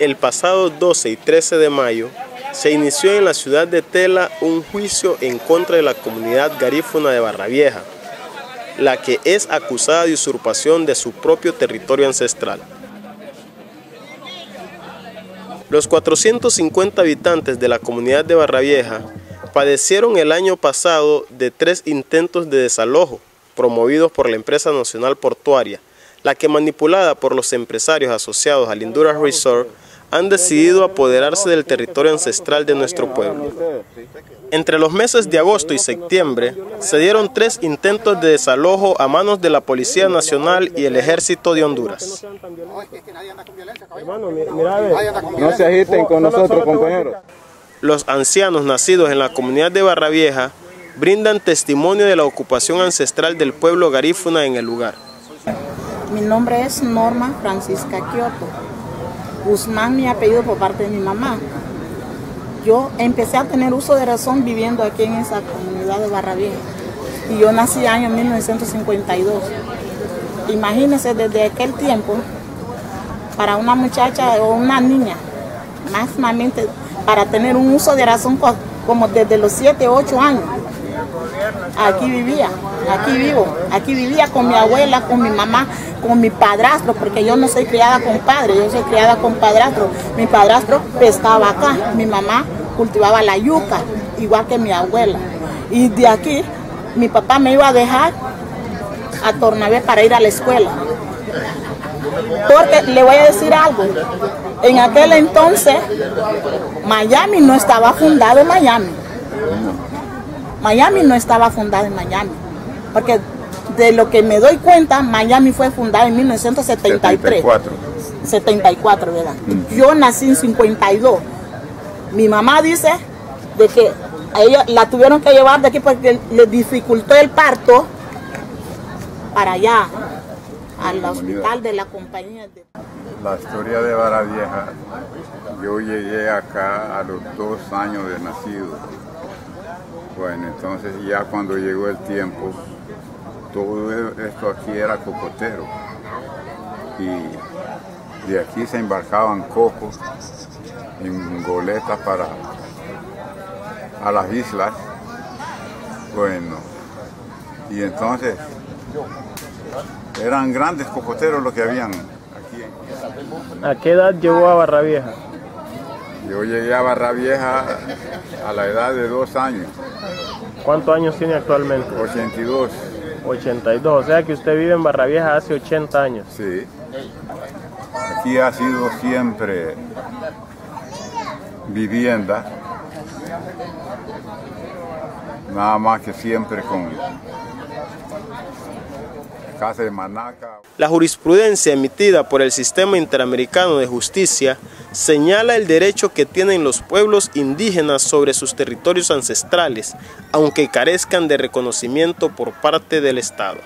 El pasado 12 y 13 de mayo se inició en la ciudad de Tela un juicio en contra de la comunidad garífuna de Barra Vieja, la que es acusada de usurpación de su propio territorio ancestral. Los 450 habitantes de la comunidad de Barra Vieja padecieron el año pasado de 3 intentos de desalojo promovidos por la Empresa Nacional Portuaria, la que, manipulada por los empresarios asociados al Indura Resort, han decidido apoderarse del territorio ancestral de nuestro pueblo. Entre los meses de agosto y septiembre, se dieron 3 intentos de desalojo a manos de la Policía Nacional y el Ejército de Honduras. No se agiten con nosotros, compañeros. Los ancianos nacidos en la comunidad de Barra Vieja brindan testimonio de la ocupación ancestral del pueblo garífuna en el lugar. Mi nombre es Norma Francisca Kioto Guzmán, mi apellido por parte de mi mamá. Yo empecé a tener uso de razón viviendo aquí en esa comunidad de Barra Vieja. Y yo nací año 1952. Imagínense, desde aquel tiempo, para una muchacha o una niña, máximamente para tener un uso de razón como desde los 7, 8 años. Aquí vivía, aquí vivo, aquí vivía con mi abuela, con mi mamá, con mi padrastro, porque yo no soy criada con padre, yo soy criada con padrastro. Mi padrastro pescaba acá, mi mamá cultivaba la yuca, igual que mi abuela. Y de aquí, mi papá me iba a dejar a Tornabé para ir a la escuela. Porque le voy a decir algo, en aquel entonces, Miami no estaba fundado en Miami. Miami no estaba fundada en Miami, porque de lo que me doy cuenta, Miami fue fundada en 1973. 74, ¿verdad? Yo nací en 52. Mi mamá dice de que a ella la tuvieron que llevar de aquí porque le dificultó el parto para allá, al hospital de la compañía. La historia de Barra Vieja, yo llegué acá a los 2 años de nacido. Bueno, entonces ya cuando llegó el tiempo, todo esto aquí era cocotero y de aquí se embarcaban cocos en goletas para a las islas. Bueno, y entonces eran grandes cocoteros los que habían aquí. ¿A qué edad llegó a Barra Vieja? Yo llegué a Barra Vieja a la edad de 2 años. ¿Cuántos años tiene actualmente? 82. 82, o sea que usted vive en Barra Vieja hace 80 años. Sí. Aquí ha sido siempre vivienda, nada más que siempre con casa de manaca. La jurisprudencia emitida por el Sistema Interamericano de Justicia señala el derecho que tienen los pueblos indígenas sobre sus territorios ancestrales, aunque carezcan de reconocimiento por parte del Estado.